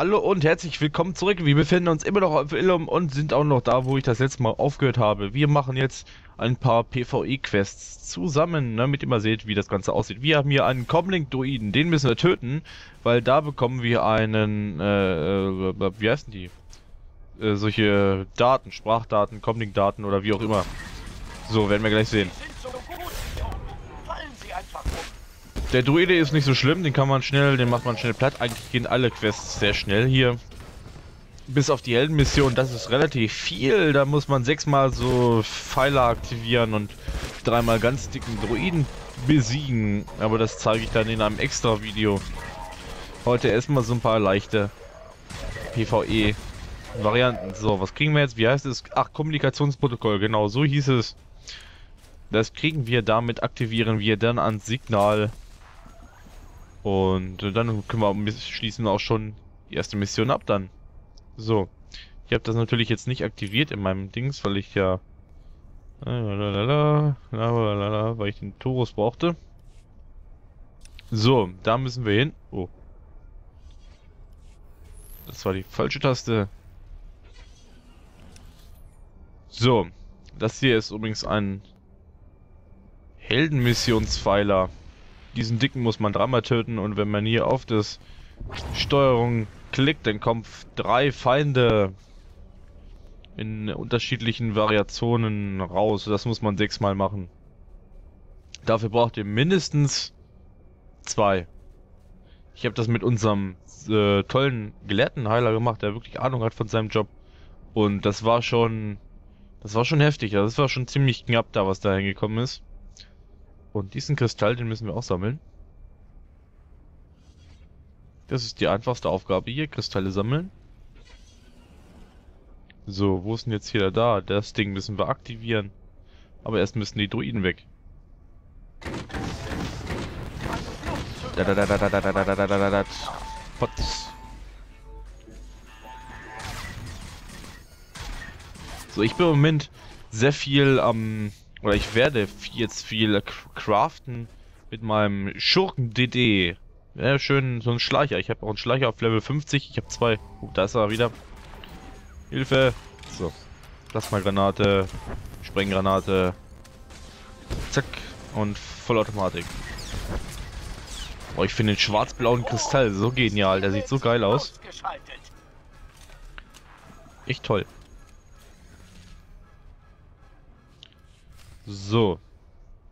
Hallo und herzlich willkommen zurück. Wir befinden uns immer noch auf Ilum und sind auch noch da, wo ich das letzte Mal aufgehört habe. Wir machen jetzt ein paar PvE-Quests zusammen, damit ihr mal seht, wie das Ganze aussieht. Wir haben hier einen Comlink-Druiden, den müssen wir töten, weil da bekommen wir einen, wie heißen die? Solche Daten, Sprachdaten, Comlink-Daten oder wie auch immer. So, werden wir gleich sehen. Der Druide ist nicht so schlimm, den macht man schnell platt. Eigentlich gehen alle Quests sehr schnell hier. Bis auf die Heldenmission, das ist relativ viel. Da muss man 6-mal so Pfeiler aktivieren und 3-mal ganz dicken Druiden besiegen. Aber das zeige ich dann in einem extra Video. Heute erstmal so ein paar leichte PvE-Varianten. So, was kriegen wir jetzt? Wie heißt es? Ach, Kommunikationsprotokoll, genau, so hieß es. Das kriegen wir, damit aktivieren wir dann ein Signal. Und dann können wir schließen auch schon die erste Mission ab dann. So. Ich habe das natürlich jetzt nicht aktiviert in meinem Dings, weil ich ja... weil ich den Taurus brauchte. So, da müssen wir hin. Oh. Das war die falsche Taste. So. Das hier ist übrigens ein Heldenmissionspfeiler. Diesen dicken muss man 3-mal töten und wenn man hier auf das Steuerung klickt, dann kommen 3 Feinde in unterschiedlichen Variationen raus. Das muss man 6-mal machen. Dafür braucht ihr mindestens 2. Ich habe das mit unserem tollen Gelehrtenheiler gemacht, der wirklich Ahnung hat von seinem Job. Und das war schon heftig. Das war schon ziemlich knapp da, was da hingekommen ist. Und diesen Kristall, den müssen wir auch sammeln. Das ist die einfachste Aufgabe hier, Kristalle sammeln. So, wo ist denn jetzt hier da? Das Ding müssen wir aktivieren. Aber erst müssen die Druiden weg. Potz. So, ich bin im Moment sehr viel am... Oder ich werde jetzt viel craften mit meinem Schurken-DD. Ja, schön, so ein Schleicher. Ich habe auch einen Schleicher auf Level 50. Ich habe 2. Oh, da ist er wieder. Hilfe. So. Plasmagranate. Sprenggranate. Zack. Und Vollautomatik. Oh, ich finde den schwarz-blauen Kristall so genial. Der sieht so geil aus. Echt toll. So.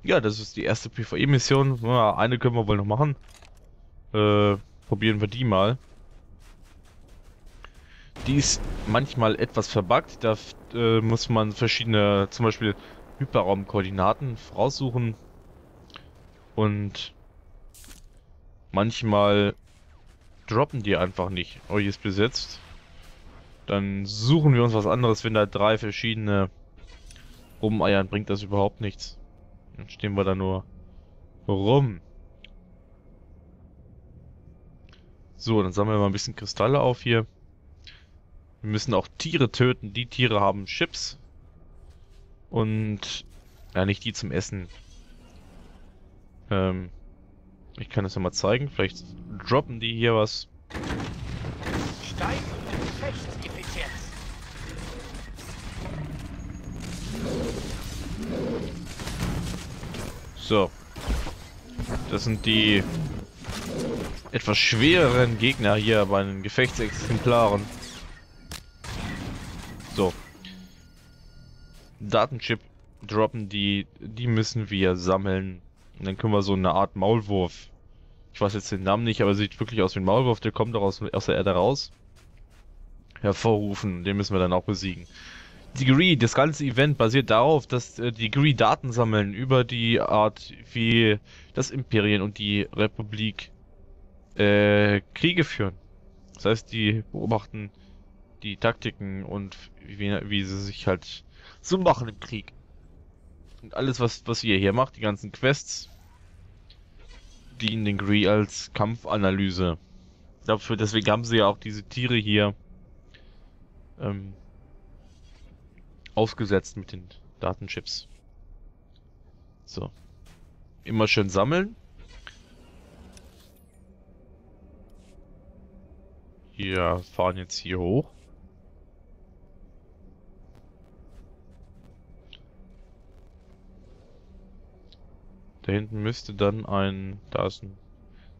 Ja, das ist die erste PvE-Mission. Ja, eine können wir wohl noch machen. Probieren wir die mal. Die ist manchmal etwas verbuggt. Da muss man verschiedene, zum Beispiel Hyperraumkoordinaten raussuchen. Und manchmal droppen die einfach nicht. Oh, hier ist besetzt. Dann suchen wir uns was anderes, wenn da 3 verschiedene... Rumeiern bringt das überhaupt nichts. Dann stehen wir da nur rum. So, dann sammeln wir mal ein bisschen Kristalle auf hier. Wir müssen auch Tiere töten. Die Tiere haben Chips. Und... Ja, nicht die zum Essen. Ich kann das nochmal zeigen. Vielleicht droppen die hier was. Steigende Gefechtseffizienz. So, das sind die etwas schwereren Gegner hier bei den Gefechtsexemplaren. So, Datenchip droppen die müssen wir sammeln. Und dann können wir so eine Art Maulwurf. Ich weiß jetzt den Namen nicht, aber sieht wirklich aus wie ein Maulwurf. Der kommt doch aus der Erde raus. Hervorrufen, den müssen wir dann auch besiegen. Die Gree, das ganze Event basiert darauf, dass die Gree Daten sammeln über die Art, wie das Imperium und die Republik Kriege führen. Das heißt, die beobachten die Taktiken und wie sie sich halt so machen im Krieg. Und alles, was ihr hier macht, die ganzen Quests, dienen den Gree als Kampfanalyse. Dafür, deswegen haben sie ja auch diese Tiere hier. Ausgesetzt mit den Datenchips. So. Immer schön sammeln. Wir fahren jetzt hier hoch. Da hinten müsste dann ein... Da ist ein...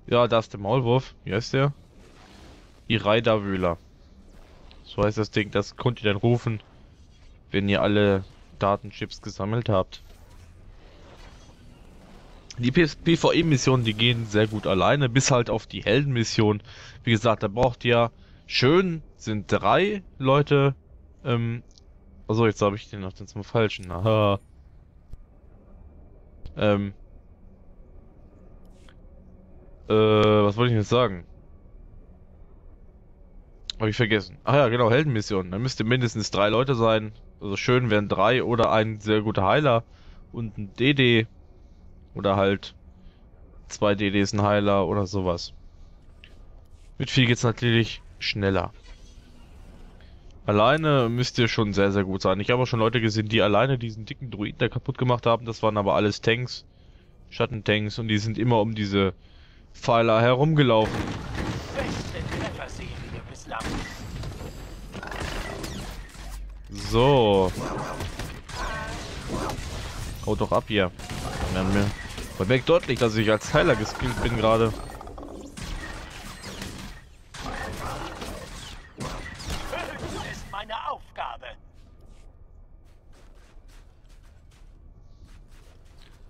Ja, da ist der Maulwurf. Wie heißt der? Die Reiterwühler. So heißt das Ding. Das könnt ihr dann rufen, wenn ihr alle Datenchips gesammelt habt. Die PvE-Missionen, die gehen sehr gut alleine, bis halt auf die Heldenmission. Wie gesagt, da braucht ihr... Schön sind 3 Leute. Also jetzt habe ich den noch zum Falschen. Aha. Was wollte ich jetzt sagen? Habe ich vergessen. Ah ja, genau, Heldenmission. Da müsste mindestens 3 Leute sein. Also schön wären 3 oder ein sehr guter Heiler und ein DD. Oder halt 2 DDs ein Heiler oder sowas. Mit viel geht's natürlich schneller. Alleine müsst ihr schon sehr, sehr gut sein. Ich habe auch schon Leute gesehen, die alleine diesen dicken Druiden da kaputt gemacht haben. Das waren aber alles Tanks, Schattentanks, und die sind immer um diese Pfeiler herumgelaufen. 16 Treffer, Siege bislang. So. Haut doch ab hier. Man merkt deutlich, dass ich als Heiler geskillt bin gerade.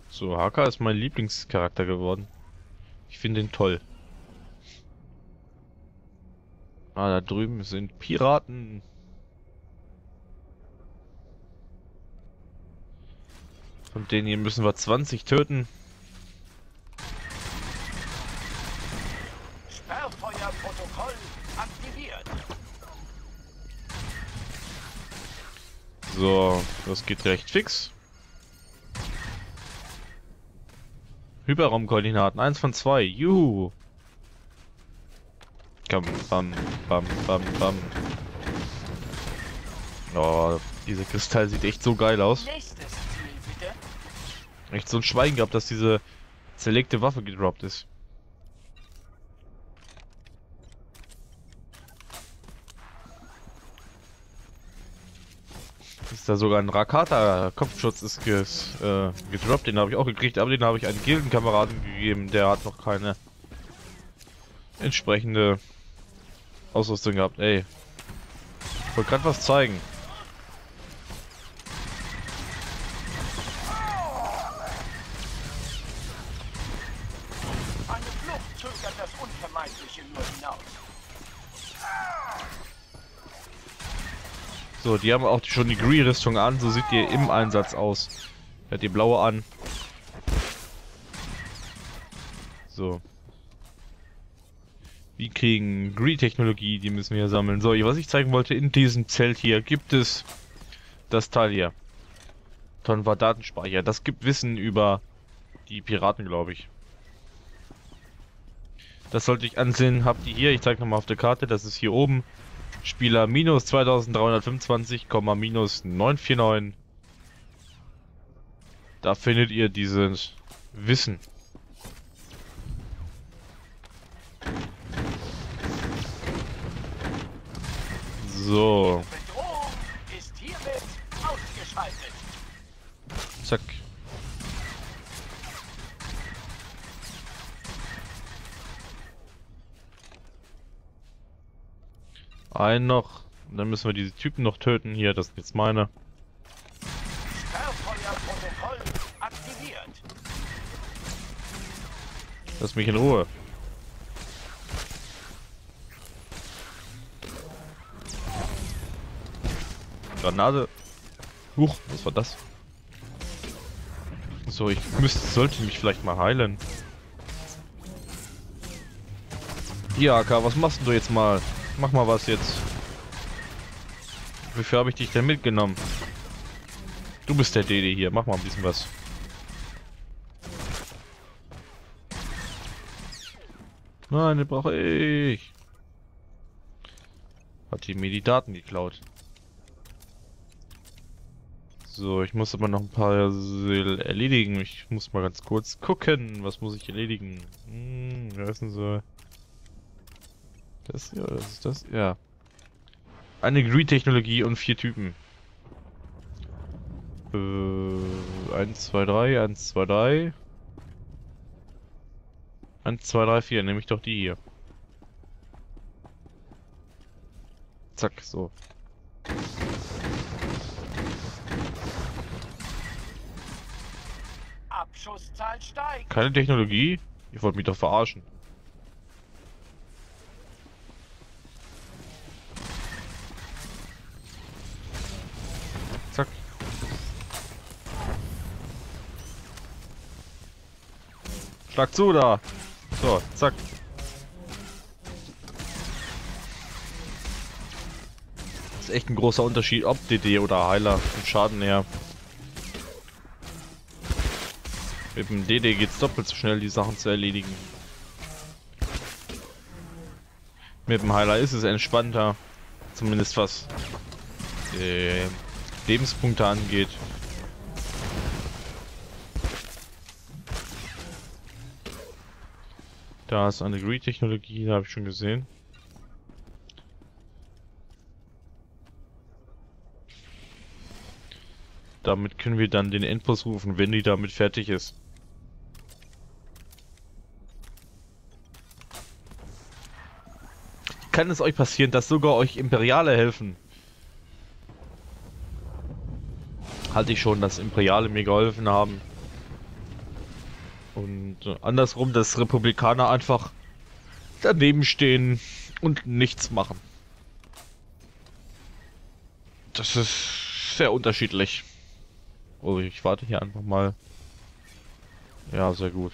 So, Haka ist mein Lieblingscharakter geworden. Ich finde ihn toll. Ah, da drüben sind Piraten. Von denen hier müssen wir 20 töten. Sperrfeuer-Protokoll aktiviert. So, das geht recht fix. Hyperraumkoordinaten, 1 von 2, juhu! Bam, bam, bam, bam, bam. Oh, dieser Kristall sieht echt so geil aus. Echt so ein Schweigen gehabt, dass diese zerlegte Waffe gedroppt ist. Da sogar ein Rakata Kopfschutz ist gedroppt, den habe ich auch gekriegt, aber den habe ich einem Gildenkameraden gegeben, der hat noch keine entsprechende Ausrüstung gehabt. Ey, ich wollte gerade was zeigen. Eine Flucht zögert das Unvermeidliche nur hinaus. So, die haben auch schon die Gree-Rüstung an, so sieht ihr im Einsatz aus. Er hat die blaue an. So. Wir kriegen Gree-Technologie, die müssen wir sammeln. So, was ich zeigen wollte, in diesem Zelt hier gibt es das Teil hier. Dann war Datenspeicher. Das gibt Wissen über die Piraten, glaube ich. Das sollte ich ansehen, habt ihr hier, ich zeige nochmal auf der Karte, das ist hier oben. Spieler minus 2325, minus 949. Da findet ihr dieses Wissen. So. Zack. Einen noch. Und dann müssen wir diese Typen noch töten. Hier, das ist jetzt meine. Sperrfeuer-Protokoll aktiviert. Lass mich in Ruhe. Granate. Huch, was war das? So, ich sollte mich vielleicht mal heilen. Hier, AK, was machst du jetzt mal? Mach mal was jetzt. Wofür habe ich dich denn mitgenommen? Du bist der DD hier. Mach mal ein bisschen was. Nein, den brauche ich. Hat die mir die Daten geklaut. So, ich muss aber noch ein paar erledigen. Ich muss mal ganz kurz gucken. Was muss ich erledigen? Hm, wie heißen sie? Das hier oder das ist das? Ja. Eine Gree-Technologie und 4 Typen. 1, 2, 3. 1, 2, 3, 4. Nehme ich doch die hier. Zack, so. Abschusszahl steigt. Keine Technologie? Ihr wollt mich doch verarschen. Zack. Schlag zu da. So, zack. Das ist echt ein großer Unterschied, ob DD oder Heiler vom Schaden her. Mit dem DD geht's doppelt so schnell, die Sachen zu erledigen. Mit dem Heiler ist es entspannter. Zumindest was Lebenspunkte angeht. Da ist eine Gree-Technologie, da habe ich schon gesehen. Damit können wir dann den Endboss rufen, wenn die damit fertig ist. Kann es euch passieren, dass sogar euch Imperiale helfen? Hatte ich schon, dass Imperiale mir geholfen haben. Und andersrum, dass Republikaner einfach daneben stehen und nichts machen. Das ist sehr unterschiedlich. Oh, ich warte hier einfach mal. Ja, sehr gut.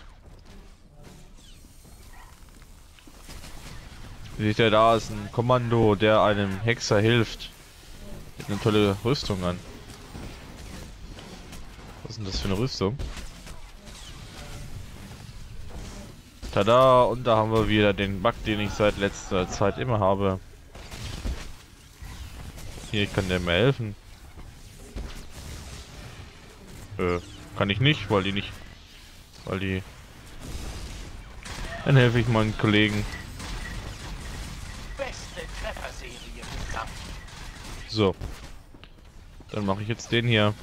Seht ihr, da ist ein Kommando, der einem Hexer hilft. Hat eine tolle Rüstung an. Was ist denn das für eine Rüstung? Tada! Und da haben wir wieder den Bug, den ich seit letzter Zeit immer habe. Hier kann der mir helfen. Kann ich nicht, weil die... Dann helfe ich meinen Kollegen. So. Dann mache ich jetzt den hier.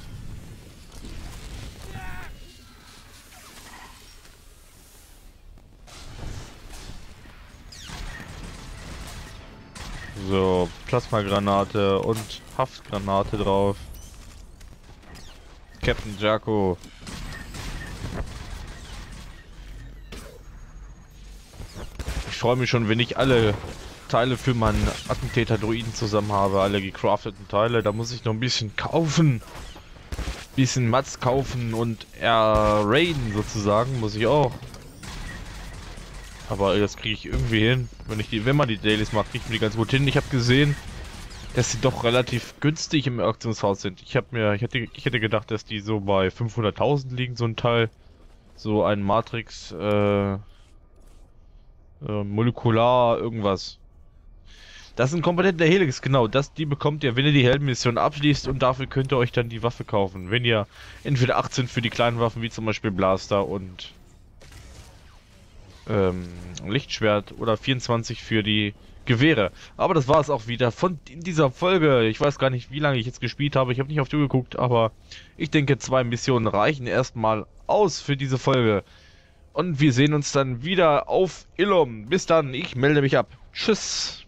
So, Plasmagranate und Haftgranate drauf. Captain Jaco. Ich freue mich schon, wenn ich alle Teile für meinen Attentäter-Druiden zusammen habe, alle gecrafteten Teile. Da muss ich noch ein bisschen kaufen. Bisschen Mats kaufen und raiden sozusagen, muss ich auch. Aber das kriege ich irgendwie hin. Wenn man die Dailies macht, kriege ich mir die ganz gut hin. Ich habe gesehen, dass sie doch relativ günstig im Auktionshaus sind. Ich hätte gedacht, dass die so bei 500.000 liegen, so ein Teil. So ein Matrix, Molekular, irgendwas. Das sind Komponenten der Helix, genau. Die bekommt ihr, wenn ihr die Heldenmission abschließt, und dafür könnt ihr euch dann die Waffe kaufen. Wenn ihr entweder 18 für die kleinen Waffen, wie zum Beispiel Blaster und Lichtschwert, oder 24 für die Gewehre. Aber das war es auch wieder von dieser Folge. Ich weiß gar nicht, wie lange ich jetzt gespielt habe. Ich habe nicht auf die Uhr geguckt, aber ich denke, 2 Missionen reichen erstmal aus für diese Folge. Und wir sehen uns dann wieder auf Ilum. Bis dann, ich melde mich ab. Tschüss.